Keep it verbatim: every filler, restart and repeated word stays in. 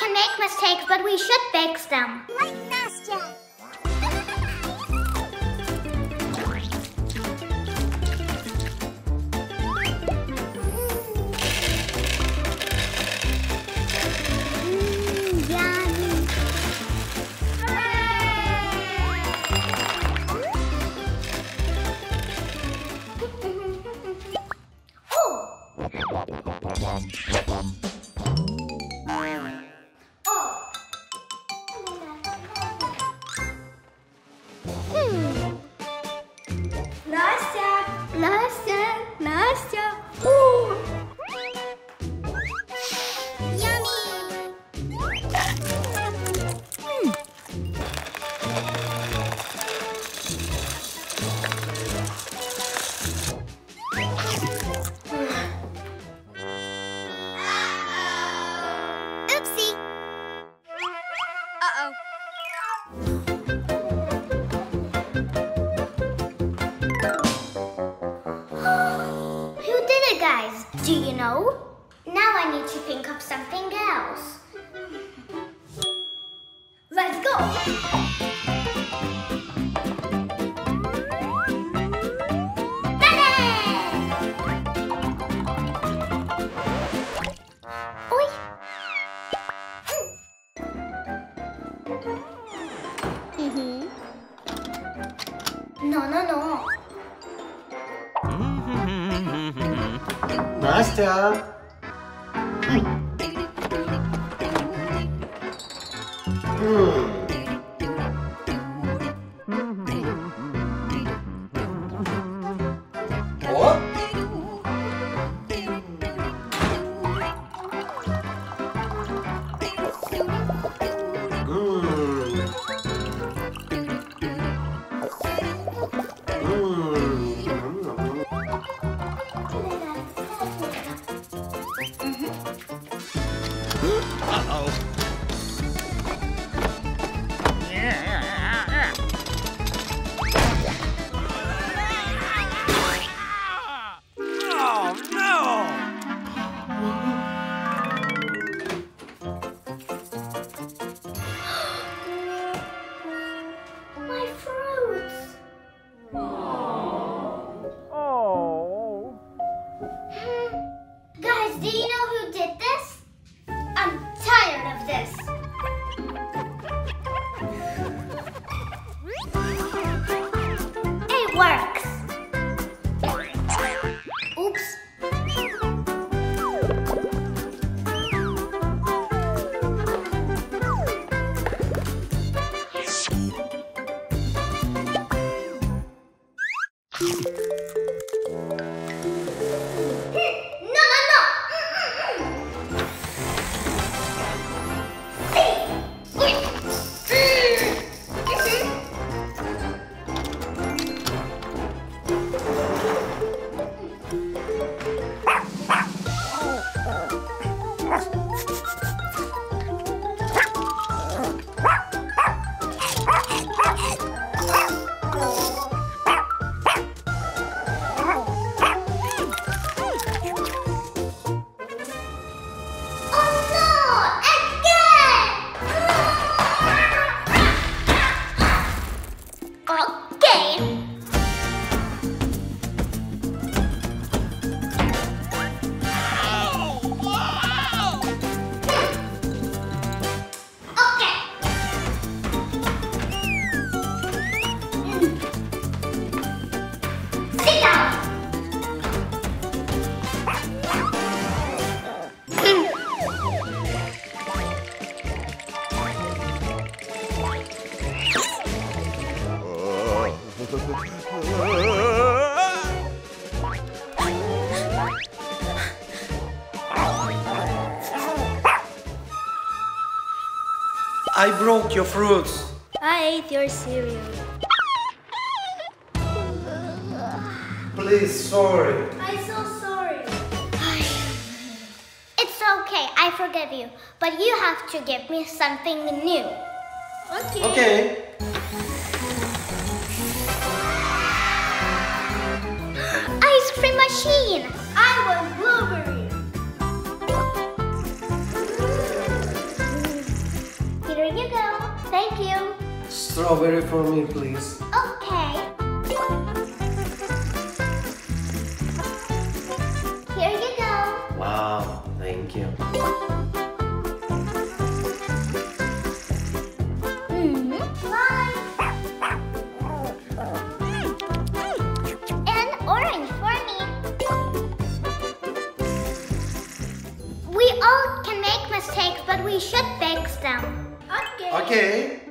can make mistakes, but we should fix them. Like Nastya. Do you know? Now I need to think of something else. Let's go! Ta-da! Oi! Mm-hmm. No, no, no. Nastya! Hi. Hmm. What? I broke your fruits. I ate your cereal. Please, sorry. I'm so sorry. It's okay, I forgive you. But you have to give me something new. Okay. Okay. Ice cream machine. I want blueberry. strawberry for me, please. Okay. Here you go. Wow, thank you. Mm-hmm. Bye. An orange for me. We all can make mistakes, but we should fix them. Okay. Okay.